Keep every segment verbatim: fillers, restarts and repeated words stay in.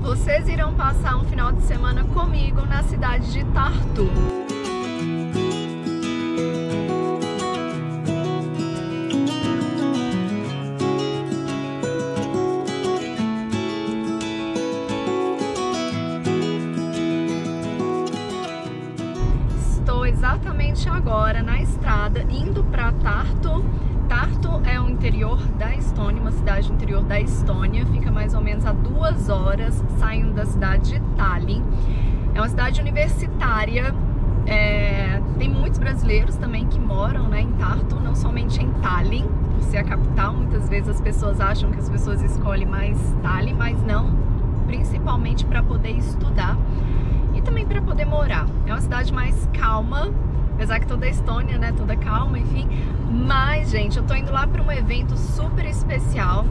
vocês irão passar um final de semana comigo na cidade de Tartu. Estou exatamente agora na estrada indo para Tartu. Tartu é o interior da Estônia, uma cidade do interior da Estônia, fica mais ou menos a duas horas saindo da cidade de Tallinn. É uma cidade universitária, é... tem muitos brasileiros também que moram, né, em Tartu, não somente em Tallinn, por ser a capital. Muitas vezes as pessoas acham que as pessoas escolhem mais Tallinn, mas não, principalmente para poder estudar e também para poder morar. É uma cidade mais calma, apesar que toda a Estônia, né, toda calma, enfim. Mas, gente, eu tô indo lá para um evento super especial.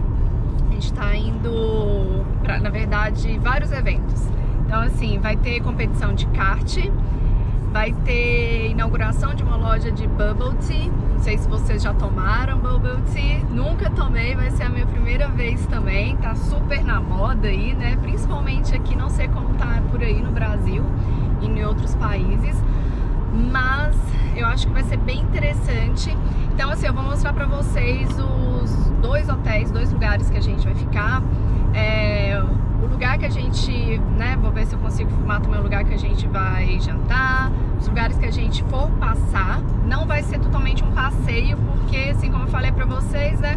A gente tá indo pra, na verdade, vários eventos. Então, assim, vai ter competição de kart, vai ter inauguração de uma loja de bubble tea. Não sei se vocês já tomaram bubble tea. Nunca tomei, vai ser a minha primeira vez também. Tá super na moda aí, né? Principalmente aqui, não sei como tá por aí no Brasil e em outros países. Mas eu acho que vai ser bem interessante. Então, assim, eu vou mostrar pra vocês os dois hotéis, dois lugares que a gente vai ficar. É, o lugar que a gente, né, vou ver se eu consigo filmar também o lugar que a gente vai jantar, os lugares que a gente for passar. Não vai ser totalmente um passeio, porque, assim, como eu falei pra vocês, né,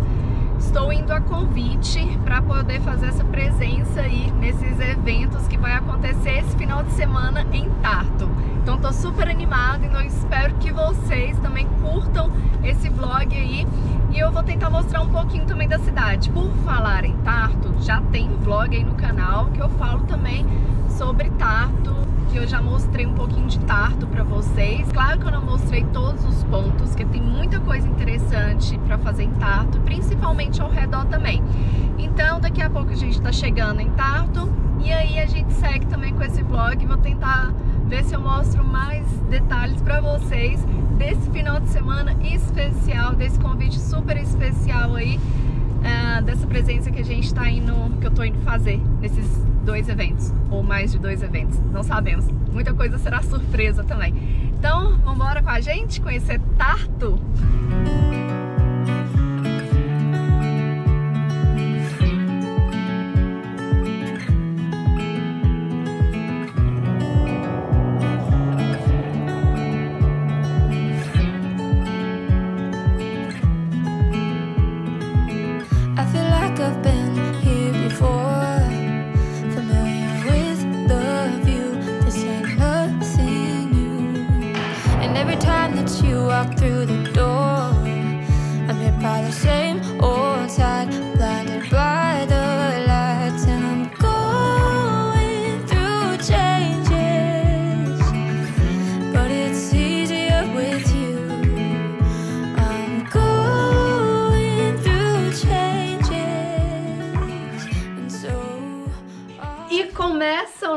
estou indo a convite pra poder fazer essa presença aí nesses eventos que vai acontecer esse final de semana em Tartu. Então tô super animada, então espero que vocês também curtam esse vlog aí. E eu vou tentar mostrar um pouquinho também da cidade. Por falar em Tartu, já tem um vlog aí no canal que eu falo também sobre Tartu, que eu já mostrei um pouquinho de Tartu pra vocês. Claro que eu não mostrei todos os pontos, porque tem muita coisa interessante pra fazer em Tartu, principalmente ao redor também. Então daqui a pouco a gente tá chegando em Tartu, e aí a gente segue também com esse vlog. Vou tentar ver se eu mostro mais detalhes pra vocês desse final de semana especial, desse convite super especial aí, uh, dessa presença que a gente tá indo, que eu tô indo fazer nesses dois eventos, ou mais de dois eventos, não sabemos, muita coisa será surpresa também. Então vamos embora com a gente conhecer Tartu.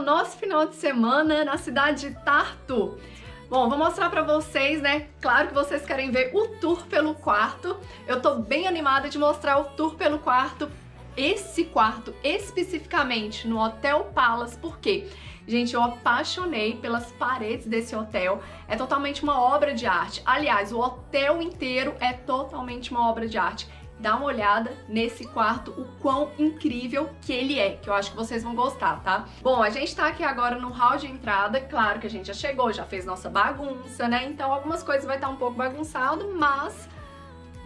Nosso final de semana na cidade de Tartu. Bom, vou mostrar pra vocês, né? Claro que vocês querem ver o tour pelo quarto. Eu tô bem animada de mostrar o tour pelo quarto, esse quarto especificamente no Hotel Pallas, porque, gente, eu apaixonei pelas paredes desse hotel. É totalmente uma obra de arte. Aliás, o hotel inteiro é totalmente uma obra de arte. Dá uma olhada nesse quarto, o quão incrível que ele é, que eu acho que vocês vão gostar, tá? Bom, a gente tá aqui agora no hall de entrada. Claro que a gente já chegou, já fez nossa bagunça, né? Então algumas coisas vai estar um pouco bagunçado, mas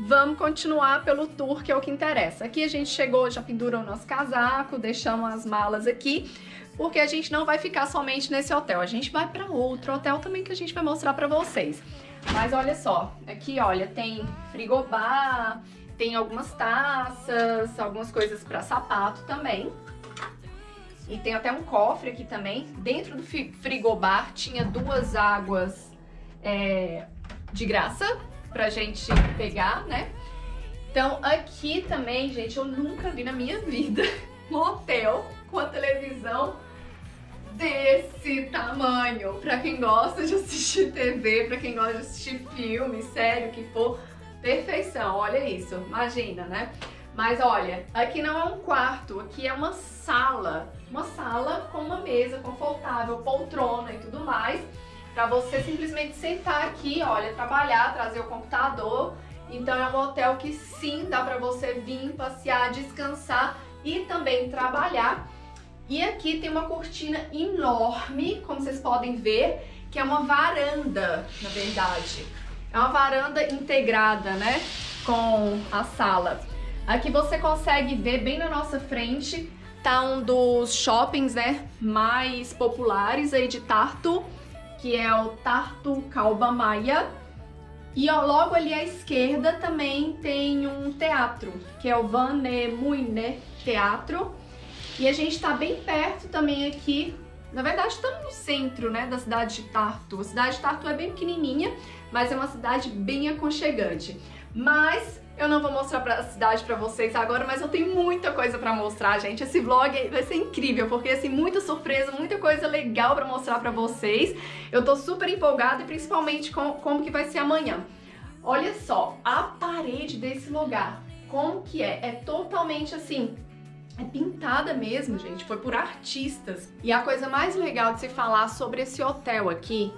vamos continuar pelo tour, que é o que interessa. Aqui a gente chegou, já pendurou nosso casaco, deixamos as malas aqui, porque a gente não vai ficar somente nesse hotel, a gente vai pra outro hotel também que a gente vai mostrar pra vocês. Mas olha só, aqui olha, tem frigobar, tem algumas taças, algumas coisas para sapato também. E tem até um cofre aqui também. Dentro do frigobar tinha duas águas é, de graça pra gente pegar, né? Então aqui também, gente, eu nunca vi na minha vida um hotel com a televisão desse tamanho. Pra quem gosta de assistir T V, pra quem gosta de assistir filme, série, o que for. Perfeição, olha isso, imagina, né? Mas olha, aqui não é um quarto, aqui é uma sala, uma sala mesa confortável, poltrona e tudo mais, para você simplesmente sentar aqui, olha, trabalhar, trazer o computador. Então é um hotel que sim, dá para você vir, passear, descansar e também trabalhar. E aqui tem uma cortina enorme, como vocês podem ver, que é uma varanda, na verdade. É uma varanda integrada, né, com a sala. Aqui você consegue ver bem na nossa frente, tá um dos shoppings, né, mais populares aí de Tartu, que é o Tartu Kaubamaja. E ó, logo ali à esquerda também tem um teatro, que é o Vanemuine Teatro. E a gente tá bem perto também aqui, na verdade estamos no centro, né, da cidade de Tartu. A cidade de Tartu é bem pequenininha, mas é uma cidade bem aconchegante. Mas eu não vou mostrar a cidade pra vocês agora, mas eu tenho muita coisa pra mostrar, gente. Esse vlog vai ser incrível, porque assim, muita surpresa, muita coisa legal pra mostrar pra vocês. Eu tô super empolgada, e principalmente com como que vai ser amanhã. Olha só, a parede desse lugar, como que é? É totalmente assim... É pintada mesmo, gente, foi por artistas. E a coisa mais legal de se falar sobre esse hotel aqui,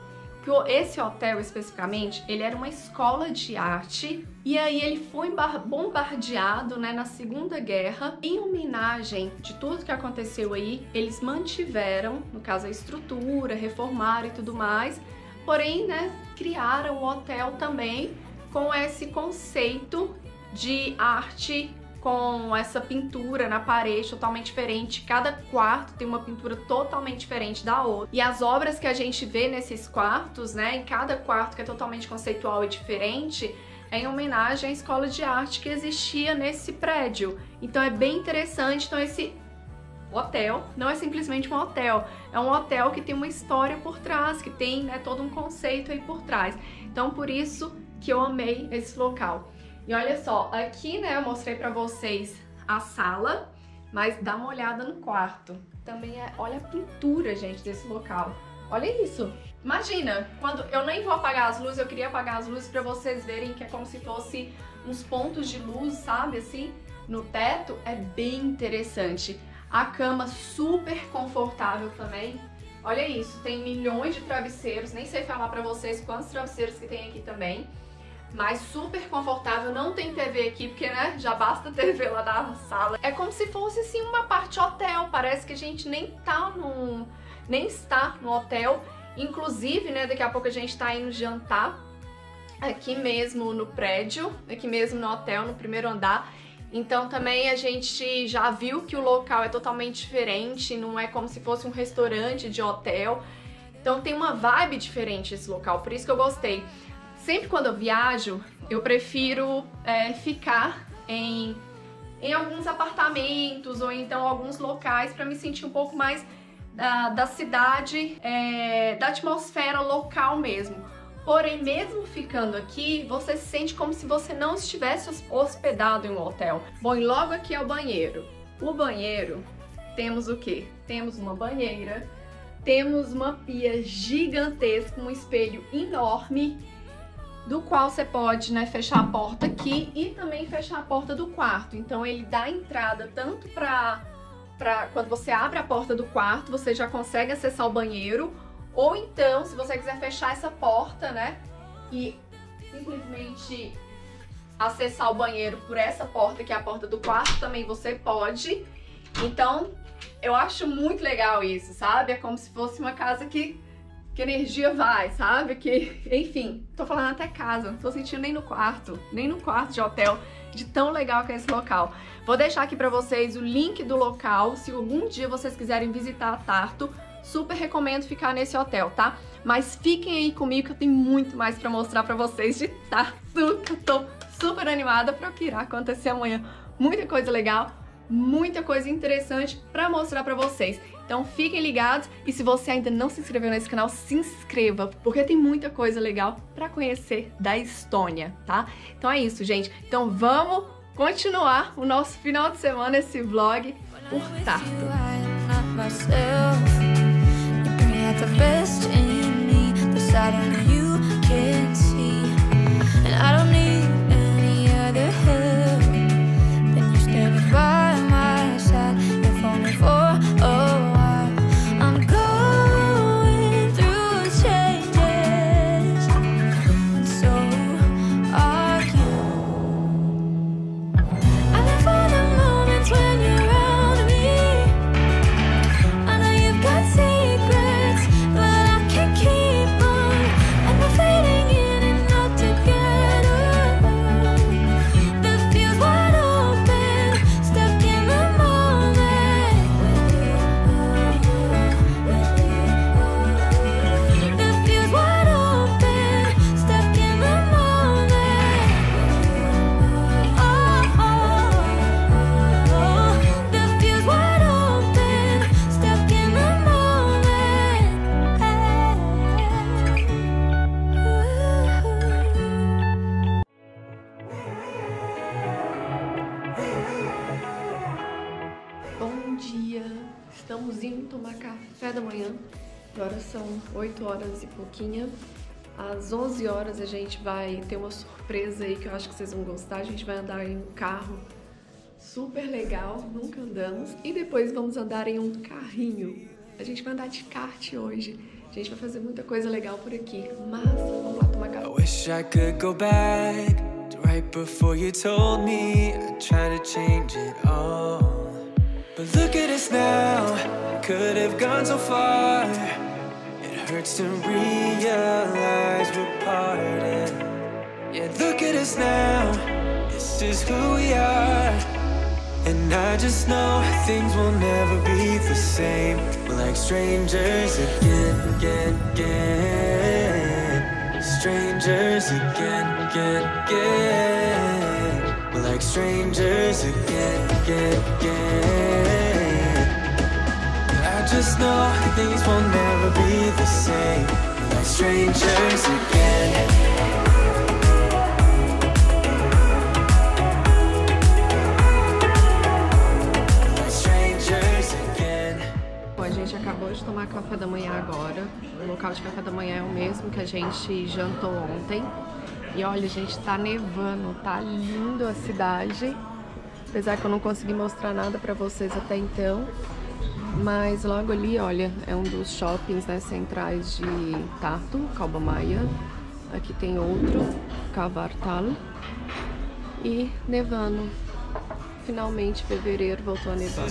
que esse hotel especificamente, ele era uma escola de arte, e aí ele foi bombardeado, né, na Segunda Guerra. Em homenagem de tudo que aconteceu aí, eles mantiveram, no caso, a estrutura, reformaram e tudo mais, porém, né, criaram o hotel também com esse conceito de arte, com essa pintura na parede totalmente diferente. Cada quarto tem uma pintura totalmente diferente da outra. E as obras que a gente vê nesses quartos, né, em cada quarto que é totalmente conceitual e diferente, é em homenagem à escola de arte que existia nesse prédio. Então é bem interessante. Então esse hotel não é simplesmente um hotel, é um hotel que tem uma história por trás, que tem, né, todo um conceito aí por trás. Então por isso que eu amei esse local. E olha só, aqui, né, eu mostrei pra vocês a sala, mas dá uma olhada no quarto. Também é, olha a pintura, gente, desse local. Olha isso! Imagina, quando eu nem vou apagar as luzes, eu queria apagar as luzes pra vocês verem que é como se fosse uns pontos de luz, sabe, assim, no teto. É bem interessante. A cama super confortável também. Olha isso, tem milhões de travesseiros, nem sei falar pra vocês quantos travesseiros que tem aqui também. Mas super confortável, não tem T V aqui, porque, né, já basta T V lá da sala. É como se fosse, assim, uma parte hotel, parece que a gente nem tá num... nem está no hotel. Inclusive, né, daqui a pouco a gente tá indo jantar aqui mesmo no prédio, aqui mesmo no hotel, no primeiro andar. Então também a gente já viu que o local é totalmente diferente, não é como se fosse um restaurante de hotel. Então tem uma vibe diferente esse local, por isso que eu gostei. Sempre quando eu viajo, eu prefiro é, ficar em, em alguns apartamentos ou então alguns locais para me sentir um pouco mais da, da cidade, é, da atmosfera local mesmo. Porém, mesmo ficando aqui, você se sente como se você não estivesse hospedado em um hotel. Bom, e logo aqui é o banheiro. O banheiro, temos o quê? Temos uma banheira, temos uma pia gigantesca, um espelho enorme, do qual você pode, né, fechar a porta aqui e também fechar a porta do quarto. Então ele dá entrada tanto para para quando você abre a porta do quarto, você já consegue acessar o banheiro, ou então, se você quiser fechar essa porta, né, e simplesmente acessar o banheiro por essa porta, que é a porta do quarto, também você pode. Então, eu acho muito legal isso, sabe? É como se fosse uma casa que que energia vai, sabe? Que, enfim, tô falando até casa, não tô sentindo nem no quarto, nem no quarto de hotel, de tão legal que é esse local. Vou deixar aqui pra vocês o link do local, se algum dia vocês quiserem visitar a Tartu, super recomendo ficar nesse hotel, tá? Mas fiquem aí comigo que eu tenho muito mais pra mostrar pra vocês de Tartu, que eu tô super animada pra o que irá acontecer amanhã. Muita coisa legal, muita coisa interessante pra mostrar pra vocês. Então fiquem ligados, e se você ainda não se inscreveu nesse canal, se inscreva, porque tem muita coisa legal pra conhecer da Estônia, tá? Então é isso, gente. Então vamos continuar o nosso final de semana, esse vlog por Tartu. vim tomar café da manhã. Agora são oito horas e pouquinha. Às onze horas a gente vai ter uma surpresa aí que eu acho que vocês vão gostar. A gente vai andar em um carro super legal, nunca andamos. E depois vamos andar em um carrinho. A gente vai andar de kart hoje. A gente vai fazer muita coisa legal por aqui. Mas vamos lá tomar café. I wish I could go back to right before you told me I tried to change it all. But look at us now, I could have gone so far. It hurts to realize we're parted. Yeah, look at us now, this is who we are. And I just know things will never be the same. We're like strangers again, again, again. Strangers again, again, again. We're like strangers again, again, again. I just know things will never be the same. We're like strangers again. Acabou de tomar café da manhã agora. O local de café da manhã é o mesmo que a gente jantou ontem. E olha, gente, tá nevando, tá lindo a cidade. Apesar que eu não consegui mostrar nada pra vocês até então. Mas logo ali, olha, é um dos shoppings, né, centrais de Tartu, Kaubamaja. Aqui tem outro, Kavartal. E nevando. Finalmente, fevereiro voltou a nevar.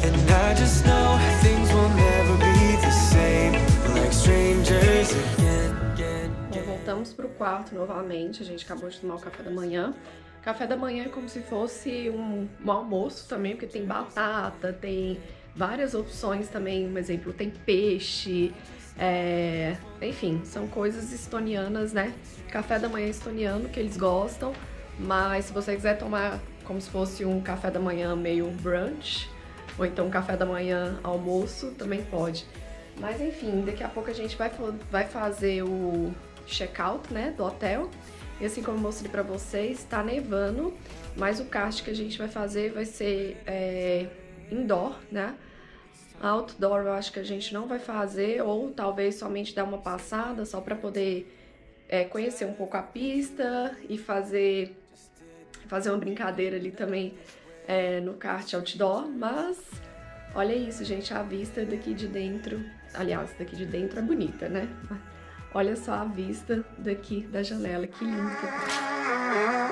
And I just know things will never be the same. Like strangers again, again, again. Bom, voltamos pro quarto novamente. A gente acabou de tomar o café da manhã. Café da manhã é como se fosse um, um almoço também, porque tem batata, tem várias opções também. Por exemplo, tem peixe. É... Enfim, são coisas estonianas, né? Café da manhã estoniano que eles gostam. Mas se você quiser tomar como se fosse um café da manhã meio brunch, ou então café da manhã, almoço, também pode. Mas enfim, daqui a pouco a gente vai, vai fazer o check-out, né, do hotel. E assim como eu mostrei pra vocês, tá nevando, mas o kart que a gente vai fazer vai ser é, indoor, né? Outdoor eu acho que a gente não vai fazer, ou talvez somente dar uma passada, só pra poder é, conhecer um pouco a pista e fazer, fazer uma brincadeira ali também. É, no kart outdoor, mas olha isso, gente, a vista daqui de dentro, aliás, daqui de dentro é bonita, né? Olha só a vista daqui da janela, que lindo que tá.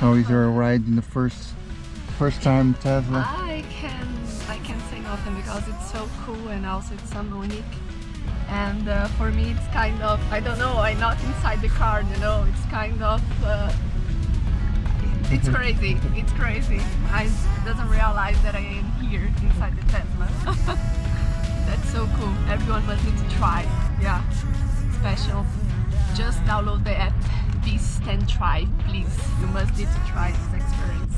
How is your ride in the first first time Tesla? I can I can say nothing because it's so cool and also it's so unique. And uh, for me it's kind of, I don't know, I'm not inside the car, you know, it's kind of uh, it's crazy, it's crazy. I doesn't realize that I am here inside the Tesla. That's so cool. Everyone must need to try. Yeah, special. Just download the app. Beast and try, please. You must need to try this experience.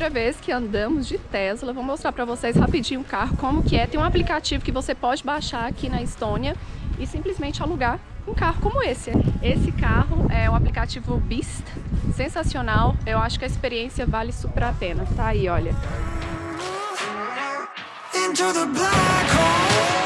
primeira vez que andamos de Tesla. Vou mostrar para vocês rapidinho o carro, como que é. Tem um aplicativo que você pode baixar aqui na Estônia e simplesmente alugar um carro como esse. Esse carro é o aplicativo Beast, sensacional. Eu acho que a experiência vale super a pena. Tá aí, olha. Into the black hole.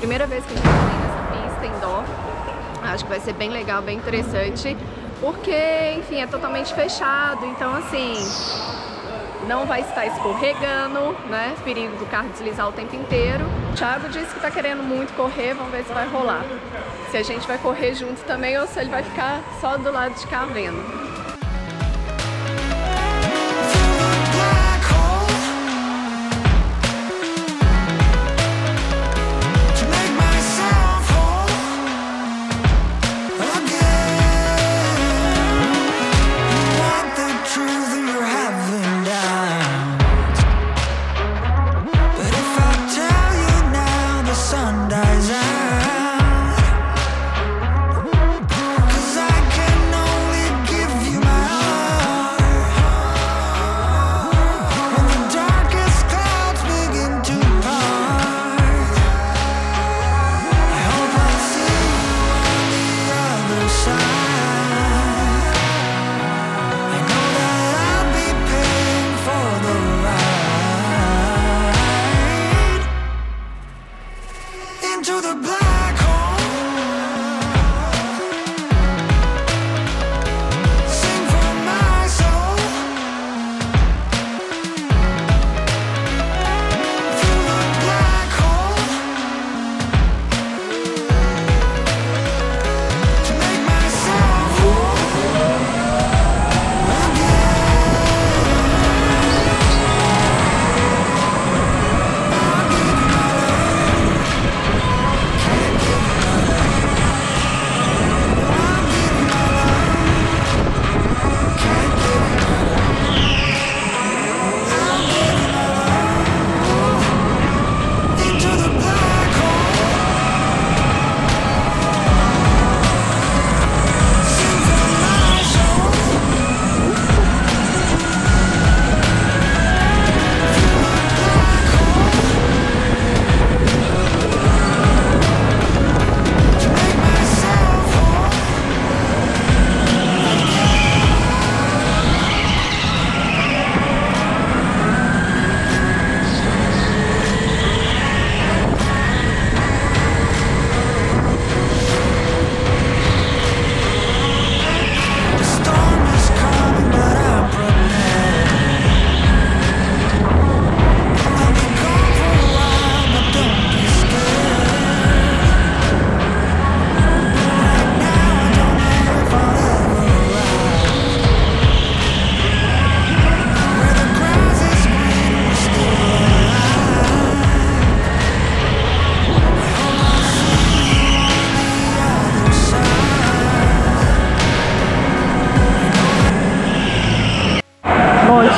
Primeira vez que a gente tem nessa pista indoor, acho que vai ser bem legal, bem interessante, porque, enfim, é totalmente fechado, então assim, não vai estar escorregando, né, perigo do carro deslizar o tempo inteiro. O Thiago disse que tá querendo muito correr, vamos ver se vai rolar. Se a gente vai correr junto também ou se ele vai ficar só do lado de cá vendo.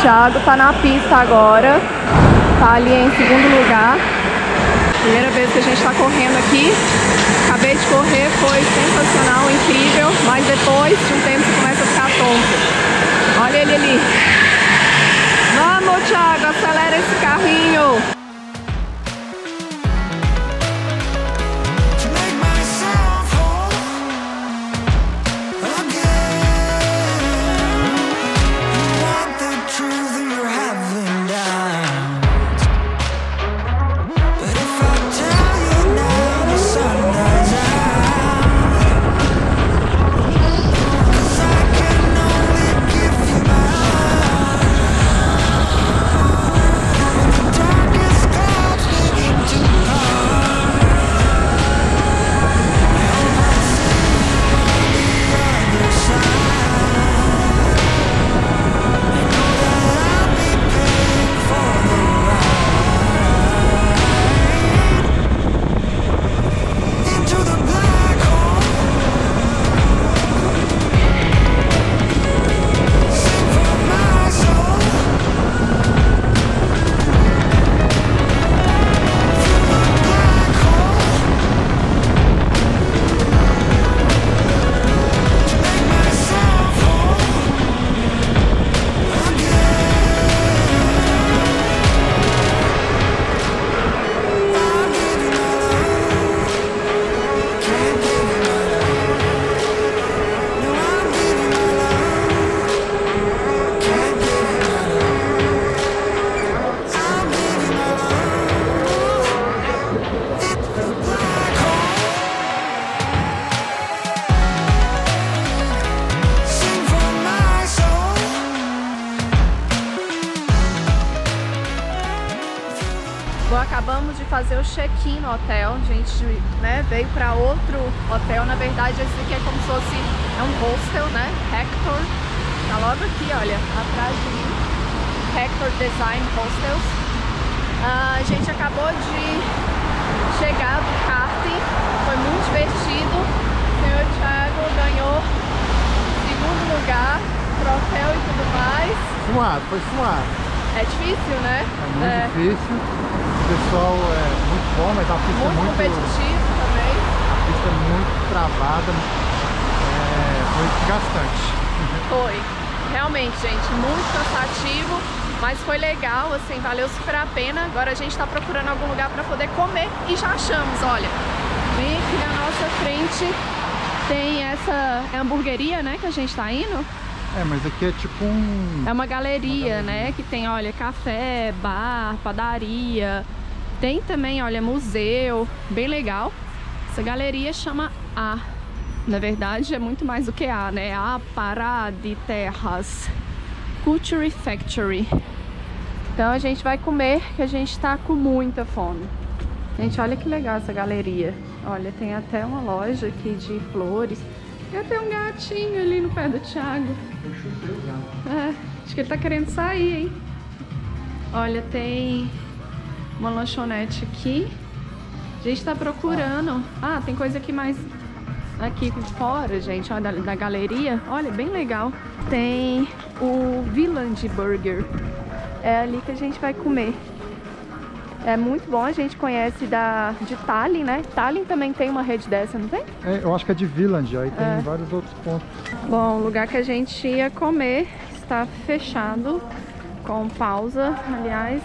Santiago, tá na pista agora, tá ali em segundo lugar. Primeira vez que a gente tá correndo aqui, acabei de correr, foi sensacional, incrível, mas depois de um tempo você começa a ficar tonto. Olha ele ali. Vamos, Thiago, acelera esse carrinho. Acabamos de fazer o check-in no hotel, a gente, né, veio para outro hotel. Na verdade, esse aqui é como se fosse é um hostel, né? Hektor, tá logo aqui, olha, atrás de mim. Hektor Design Hostels. Ah, a gente acabou de chegar do karting, foi muito divertido. O senhor Thiago ganhou segundo lugar, troféu e tudo mais. Suado, foi suado. É difícil, né? É muito é. difícil. O pessoal é muito bom, mas a pista muito é muito competitivo também. A pista é muito travada, é, foi desgastante. Foi, realmente, gente, muito cansativo, mas foi legal, assim, valeu super a pena. Agora a gente está procurando algum lugar para poder comer e já achamos, olha. Bem aqui na nossa frente tem essa é hamburgueria, né, que a gente está indo. É, mas aqui é tipo um... É uma galeria, uma galeria, né? Que tem, olha, café, bar, padaria. Tem também, olha, museu. Bem legal. Essa galeria chama A. Na verdade, é muito mais do que A, né? Aparaaditehas Culture Factory. Então a gente vai comer, que a gente tá com muita fome. Gente, olha que legal essa galeria. Olha, tem até uma loja aqui de flores. Tem um gatinho ali no pé do Thiago. Eu chutei o gato. É, acho que ele tá querendo sair, hein? Olha, tem uma lanchonete aqui. A gente tá procurando. Ah, tem coisa aqui mais aqui fora, gente, ó, da, da galeria. Olha, bem legal. Tem o Village Burger. É ali que a gente vai comer. É muito bom, a gente conhece da, de Tallinn, né? Tallinn também tem uma rede dessa, não tem? É, eu acho que é de Village, aí tem é. vários outros pontos. Bom, o lugar que a gente ia comer está fechado, com pausa, aliás.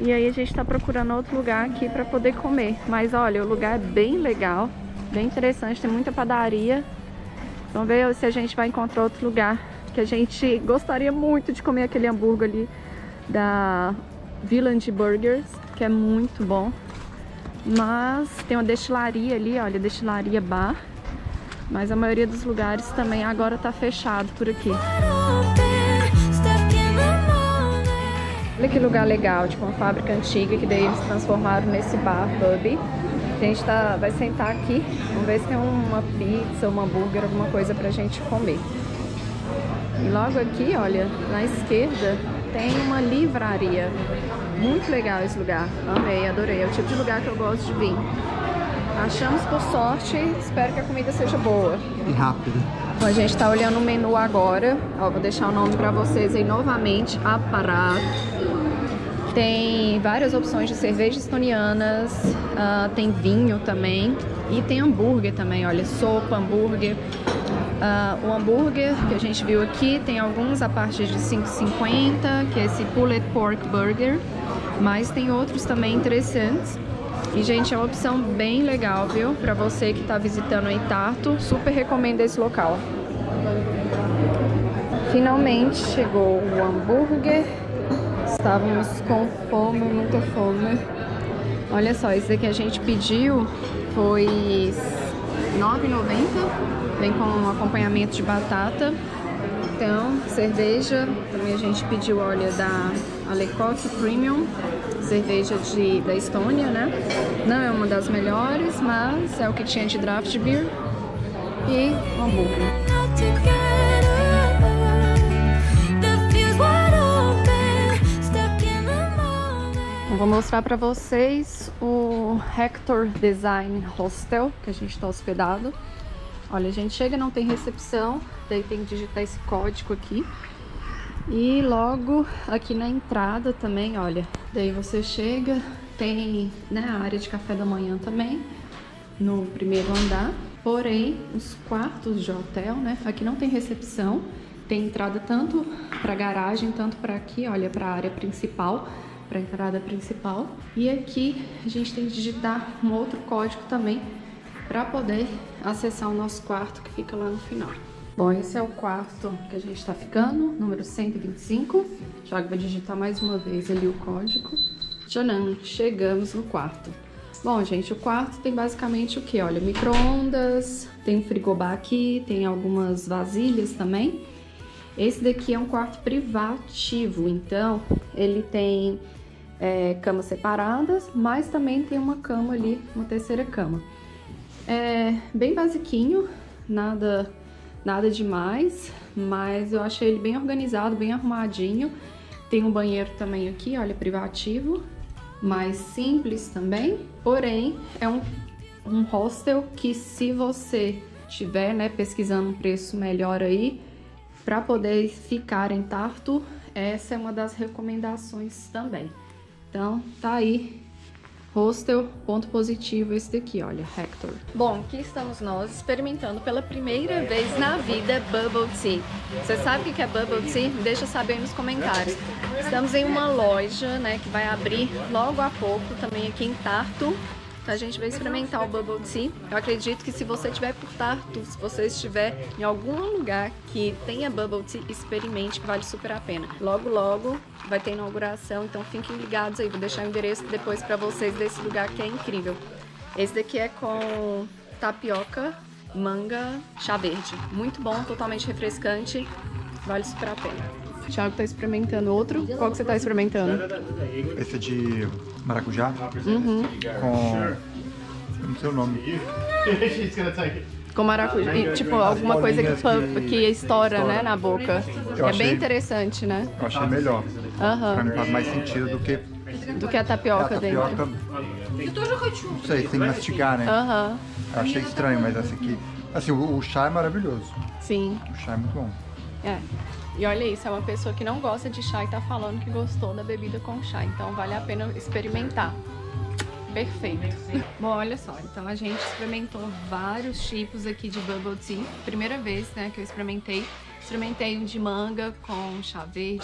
E aí a gente está procurando outro lugar aqui para poder comer. Mas olha, o lugar é bem legal, bem interessante, tem muita padaria. Vamos ver se a gente vai encontrar outro lugar, que a gente gostaria muito de comer aquele hambúrguer ali da... Village Burgers, que é muito bom, mas tem uma destilaria ali, olha, destilaria bar, mas a maioria dos lugares também agora tá fechado por aqui. Olha que lugar legal, tipo uma fábrica antiga, que daí eles transformaram nesse bar, pub. A gente tá, vai sentar aqui, vamos ver se tem uma pizza, um hambúrguer, alguma coisa pra gente comer. E logo aqui, olha, na esquerda, tem uma livraria. Muito legal esse lugar. Amei, adorei. É o tipo de lugar que eu gosto de vir. Achamos por sorte, espero que a comida seja boa. E rápida. Bom, a gente tá olhando o menu agora. Ó, vou deixar o nome pra vocês aí novamente. Aparaaditehas. Tem várias opções de cervejas estonianas, uh, tem vinho também e tem hambúrguer também, olha, sopa, hambúrguer. Uh, o hambúrguer que a gente viu aqui tem alguns a partir de cinco e cinquenta, que é esse Pulled Pork Burger, mas tem outros também interessantes. E, gente, é uma opção bem legal, viu? Pra você que tá visitando aí Tartu, super recomendo esse local. Finalmente chegou o hambúrguer. Estávamos com fome, muita fome. Olha só, esse daqui a gente pediu foi nove e noventa. Vem com um acompanhamento de batata. Então, cerveja. Também a gente pediu, olha, da Alecoque Premium. Cerveja de, da Estônia, né? Não é uma das melhores, mas é o que tinha de draft beer. E um hambúrguer. Vou mostrar para vocês o Hektor Design Hostel, que a gente está hospedado. Olha, a gente chega, não tem recepção, daí tem que digitar esse código aqui. E logo aqui na entrada também, olha, daí você chega, tem, né, a área de café da manhã também, no primeiro andar. Porém, os quartos de hotel, né, aqui não tem recepção, tem entrada tanto para garagem, tanto para aqui, olha, para a área principal. Para a entrada principal. E aqui a gente tem que digitar um outro código também para poder acessar o nosso quarto que fica lá no final. Bom, esse é o quarto que a gente está ficando, número cento e vinte e cinco. Já vou digitar mais uma vez ali o código. Tcharam! Chegamos no quarto. Bom, gente, o quarto tem basicamente o que? Olha, micro-ondas, tem um frigobar aqui, tem algumas vasilhas também. Esse daqui é um quarto privativo, então ele tem é, camas separadas, mas também tem uma cama ali, uma terceira cama. É bem basiquinho, nada, nada demais, mas eu achei ele bem organizado, bem arrumadinho. Tem um banheiro também aqui, olha, privativo, mais simples também. Porém, é um, um hostel que, se você tiver, né, pesquisando um preço melhor aí, para poder ficar em Tartu, essa é uma das recomendações também. Então, tá aí, hostel, ponto positivo esse daqui, olha, Hektor. Bom, aqui estamos nós experimentando pela primeira vez na vida bubble tea. Você sabe o que é bubble tea? Deixa saber aí nos comentários. Estamos em uma loja, né, que vai abrir logo a pouco, também aqui em Tartu. A gente vai experimentar o bubble tea. Eu acredito que se você estiver por Tartu, se você estiver em algum lugar que tenha bubble tea, experimente, que vale super a pena. Logo, logo vai ter inauguração, então fiquem ligados aí. Vou deixar o endereço depois pra vocês desse lugar que é incrível. Esse daqui é com tapioca, manga, chá verde. Muito bom, totalmente refrescante, vale super a pena. O Thiago tá experimentando outro. Qual que você tá experimentando? Esse de maracujá. Uhum. Com... eu não sei o nome. Com maracujá. E, tipo, alguma coisa que, que, que estoura, né, na boca. Eu é achei... bem interessante, né? Eu achei melhor. Uhum. Pra mim faz mais sentido do que... do que a tapioca, a tapioca dentro. Não sei, sem mastigar, né? Uhum. Eu achei estranho, mas essa aqui... assim, o, o chá é maravilhoso. Sim. O chá é muito bom. É. E olha isso, é uma pessoa que não gosta de chá e tá falando que gostou da bebida com chá. Então vale a pena experimentar. Perfeito. Bom, olha só, então a gente experimentou vários tipos aqui de bubble tea. Primeira vez, né, que eu experimentei. Experimentei um de manga com chá verde.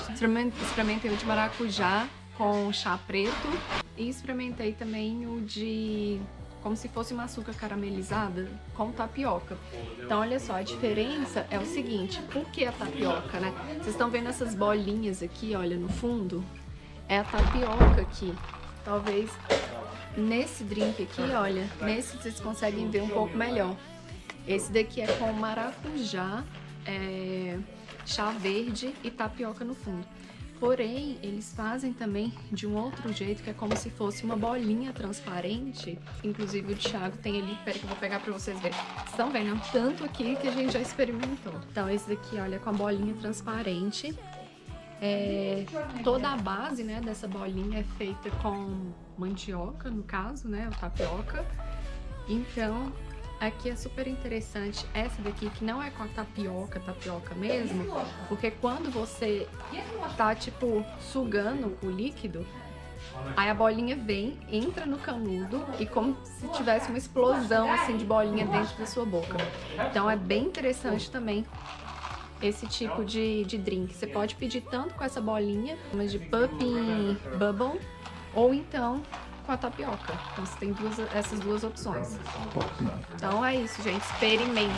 Experimentei um de maracujá com chá preto. E experimentei também o de... como se fosse uma açúcar caramelizada com tapioca. Então, olha só, a diferença é o seguinte, por que a tapioca, né? Vocês estão vendo essas bolinhas aqui, olha, no fundo? É a tapioca aqui. Talvez nesse drink aqui, olha, nesse vocês conseguem ver um pouco melhor. Esse daqui é com maracujá, é, chá verde e tapioca no fundo. Porém, eles fazem também de um outro jeito, que é como se fosse uma bolinha transparente. Inclusive o Thiago tem ali, peraí que eu vou pegar pra vocês verem. Vocês estão vendo tanto aqui que a gente já experimentou. Então esse daqui, olha, com a bolinha transparente. É, toda a base, né, dessa bolinha é feita com mandioca, no caso, né, o tapioca. Então, aqui é super interessante essa daqui, que não é com a tapioca, tapioca mesmo, porque quando você tá, tipo, sugando o líquido, aí a bolinha vem, entra no canudo e como se tivesse uma explosão, assim, de bolinha dentro da sua boca. Então é bem interessante também esse tipo de, de drink. Você pode pedir tanto com essa bolinha, mas de Puppy Bubble, ou então com a tapioca. Então você tem duas, essas duas opções. Então é isso, gente. Experimentem!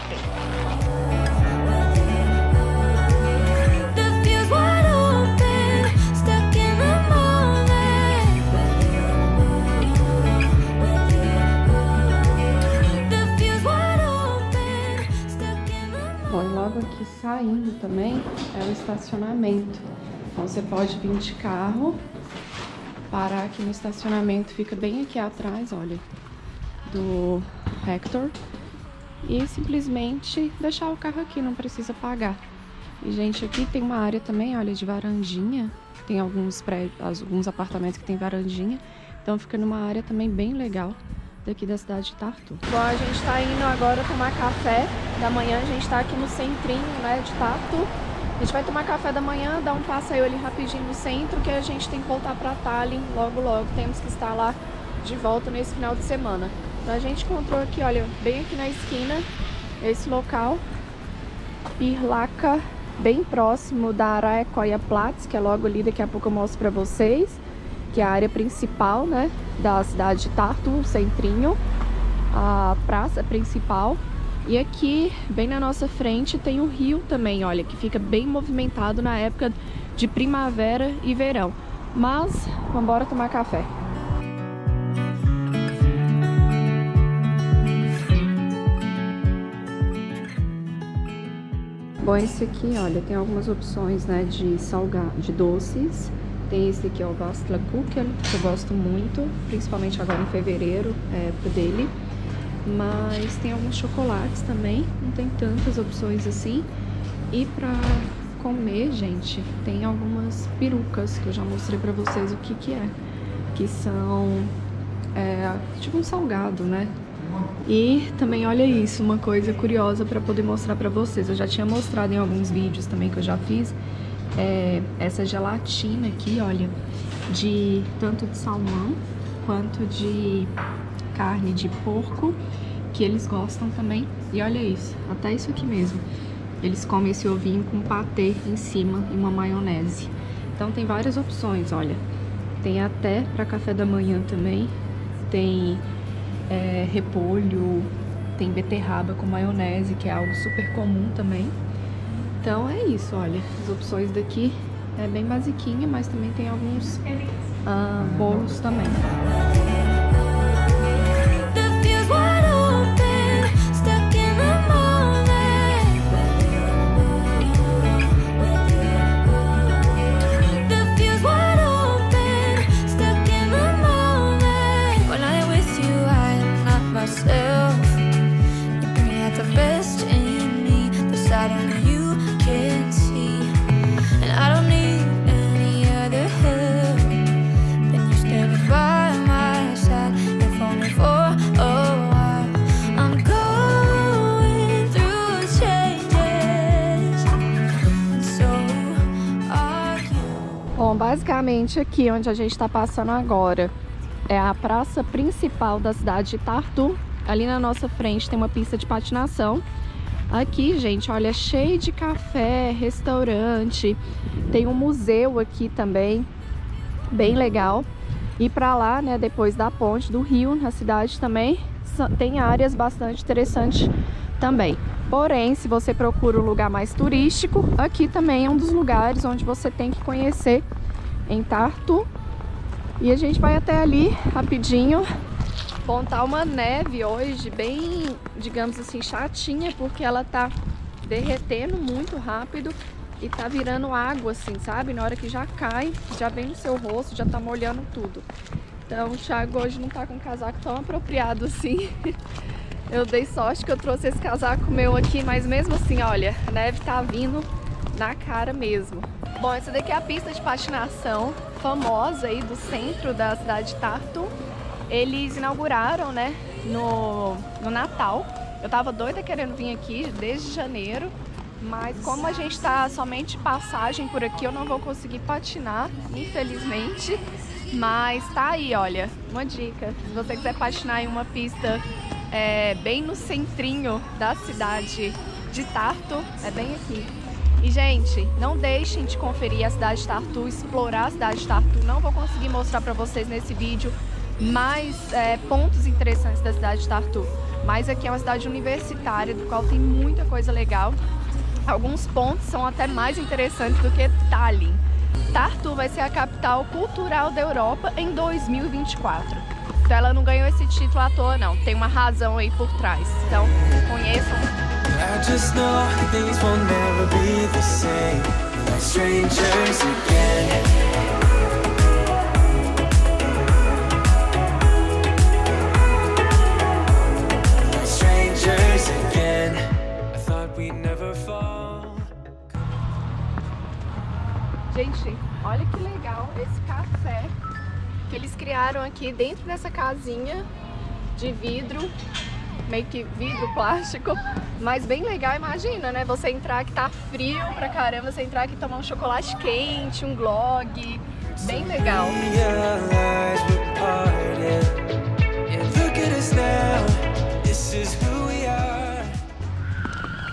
Aqui saindo também é o estacionamento, então você pode vir de carro, parar aqui no estacionamento, fica bem aqui atrás, olha, do Hektor, e simplesmente deixar o carro aqui, não precisa pagar. E gente, aqui tem uma área também, olha, de varandinha, tem alguns prédios, alguns apartamentos que tem varandinha, então fica numa área também bem legal daqui da cidade de Tartu. Bom, a gente tá indo agora tomar café da manhã, a gente tá aqui no centrinho, né, de Tartu. A gente vai tomar café da manhã, dar um passeio ali rapidinho no centro, que a gente tem que voltar pra Tallinn logo logo, temos que estar lá de volta nesse final de semana. Então a gente encontrou aqui, olha, bem aqui na esquina, esse local, Pirlaca, bem próximo da Raekoja Plats, que é logo ali, daqui a pouco eu mostro pra vocês, que é a área principal, né, da cidade de Tartu, o centrinho, a praça principal. E aqui, bem na nossa frente, tem o rio também, olha, que fica bem movimentado na época de primavera e verão. Mas, vamos embora tomar café. Bom, esse aqui, olha, tem algumas opções, né, de salgado, de doces. Tem esse aqui, ó, o Vastlakukkel, que eu gosto muito, principalmente agora em fevereiro, é pro dele. Mas tem alguns chocolates também, não tem tantas opções assim. E pra comer, gente, tem algumas perucas, que eu já mostrei pra vocês o que que é. Que são, é, tipo um salgado, né? E também, olha isso, uma coisa curiosa pra poder mostrar pra vocês. Eu já tinha mostrado em alguns vídeos também que eu já fiz. É, essa gelatina aqui, olha, de tanto de salmão quanto de carne de porco, que eles gostam também. E olha isso, até isso aqui mesmo, eles comem esse ovinho com patê em cima e uma maionese. Então tem várias opções, olha, tem até para café da manhã também, tem é, repolho, tem beterraba com maionese, que é algo super comum também. Então é isso, olha, as opções daqui é bem basiquinha, mas também tem alguns ah, bolos também. Basicamente aqui onde a gente está passando agora é a praça principal da cidade de Tartu. Ali na nossa frente tem uma pista de patinação. Aqui, gente, olha, é cheio de café, restaurante, tem um museu aqui também, bem legal. E para lá, né, depois da ponte do rio, na cidade também tem áreas bastante interessantes também. Porém, se você procura um lugar mais turístico, aqui também é um dos lugares onde você tem que conhecer em Tartu. E a gente vai até ali rapidinho montar uma neve hoje, bem, digamos assim, chatinha, porque ela tá derretendo muito rápido e tá virando água assim, sabe? Na hora que já cai, já vem no seu rosto, já tá molhando tudo. Então o Thiago hoje não tá com um casaco tão apropriado assim. Eu dei sorte que eu trouxe esse casaco meu aqui, mas mesmo assim, olha, a neve tá vindo na cara mesmo. Bom, essa daqui é a pista de patinação famosa aí do centro da cidade de Tartu. Eles inauguraram, né, no, no Natal. Eu tava doida querendo vir aqui desde janeiro, mas como a gente tá somente passagem por aqui, eu não vou conseguir patinar, infelizmente. Mas tá aí, olha, uma dica. Se você quiser patinar em uma pista é, bem no centrinho da cidade de Tartu, é bem aqui. E, gente, não deixem de conferir a cidade de Tartu, explorar a cidade de Tartu. Não vou conseguir mostrar pra vocês nesse vídeo mais é, pontos interessantes da cidade de Tartu. Mas aqui é uma cidade universitária, do qual tem muita coisa legal. Alguns pontos são até mais interessantes do que Tallinn. Tartu vai ser a capital cultural da Europa em dois mil e vinte e quatro. Então ela não ganhou esse título à toa, não. Tem uma razão aí por trás. Então, conheçam. Gente, olha que legal esse café que eles criaram aqui dentro dessa casinha de vidro, meio que vidro plástico, mas bem legal, imagina, né? Você entrar que tá frio pra caramba, você entrar aqui e tomar um chocolate quente, um glog, bem legal.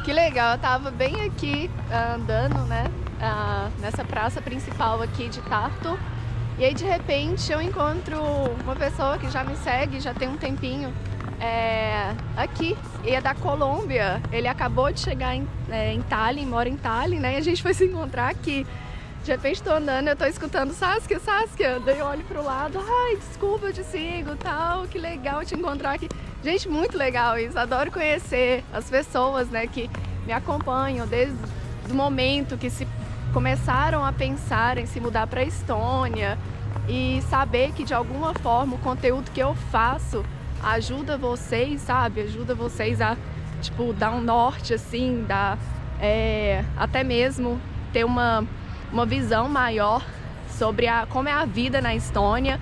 Que legal, eu tava bem aqui andando, né? Uh, nessa praça principal aqui de Tartu, e aí de repente eu encontro uma pessoa que já me segue, já tem um tempinho, é, aqui, e é da Colômbia. Ele acabou de chegar em, é, em Tallinn, mora em Tallinn, né, e a gente foi se encontrar aqui. De repente tô andando, eu tô escutando Saskia, Saskia, daí eu olho pro lado, ai, desculpa, eu te sigo, tal, que legal te encontrar aqui. Gente, muito legal isso, adoro conhecer as pessoas, né, que me acompanham desde o momento que se começaram a pensar em se mudar para a Estônia, e saber que de alguma forma o conteúdo que eu faço ajuda vocês, sabe? Ajuda vocês a, tipo, dar um norte, assim, dar, é, até mesmo ter uma, uma visão maior sobre a, como é a vida na Estônia,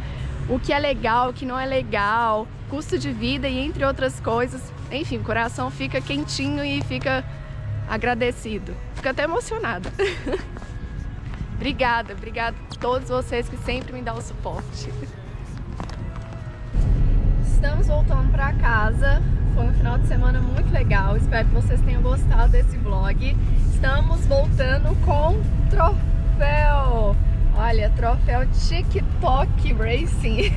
o que é legal, o que não é legal, custo de vida e entre outras coisas. Enfim, o coração fica quentinho e fica agradecido. Fico até emocionada. Obrigada, obrigada a todos vocês que sempre me dão o suporte. Estamos voltando para casa. Foi um final de semana muito legal. Espero que vocês tenham gostado desse vlog. Estamos voltando com troféu. Olha, troféu TikTok Racing.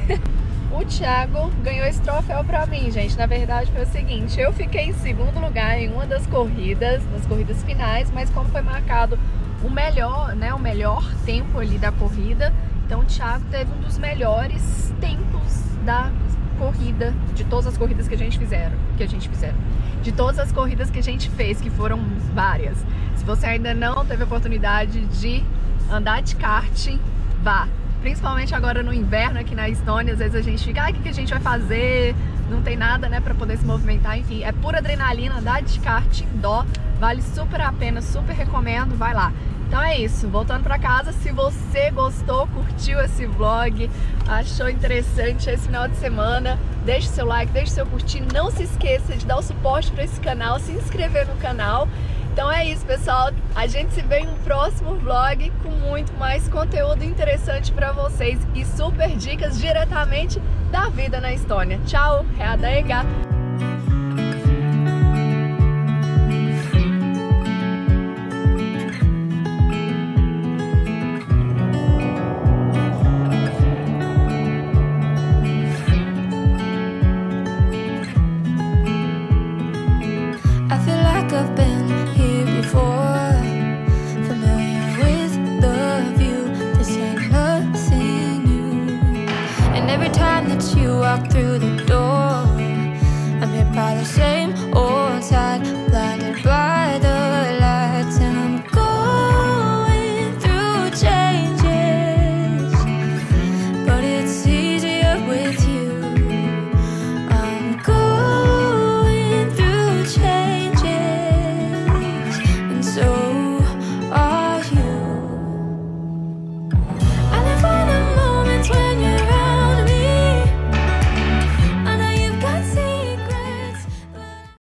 O Thiago ganhou esse troféu pra mim, gente. Na verdade, foi o seguinte, eu fiquei em segundo lugar em uma das corridas, nas corridas finais, mas como foi marcado o melhor, né, o melhor tempo ali da corrida, então o Thiago teve um dos melhores tempos da corrida, de todas as corridas que a gente fizeram, que a gente fizeram. De todas as corridas que a gente fez, que foram várias. Se você ainda não teve a oportunidade de andar de karting, vá. Principalmente agora no inverno aqui na Estônia, às vezes a gente fica, ah, o que a gente vai fazer? Não tem nada, né, pra poder se movimentar, enfim. É pura adrenalina, andar de kart, dó, vale super a pena, super recomendo, vai lá. Então é isso, voltando pra casa, se você gostou, curtiu esse vlog, achou interessante esse final de semana, deixe seu like, deixe seu curtir, não se esqueça de dar o suporte pra esse canal, se inscrever no canal. Então é isso, pessoal, a gente se vê no próximo vlog com muito mais conteúdo interessante pra vocês e super dicas diretamente da vida na Estônia. Tchau, hea teiega!